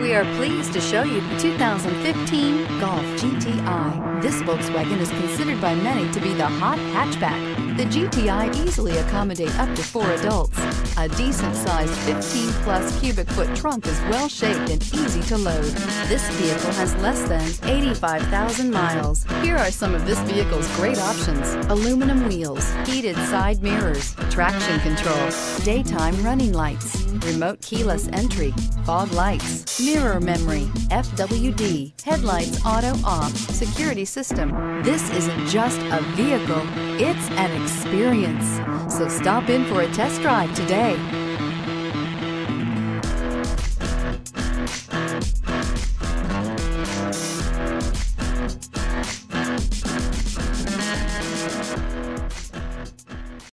We are pleased to show you the 2015 Golf GTI. This Volkswagen is considered by many to be the hot hatchback. The GTI easily accommodates up to 4 adults. A decent-sized 15-plus cubic foot trunk is well-shaped and easy to load. This vehicle has less than 85,000 miles. Here are some of this vehicle's great options: aluminum wheels, heated side mirrors, traction control, daytime running lights, remote keyless entry, fog lights, mirror memory, FWD, headlights auto off, security system. This isn't just a vehicle, it's an experience. So stop in for a test drive today.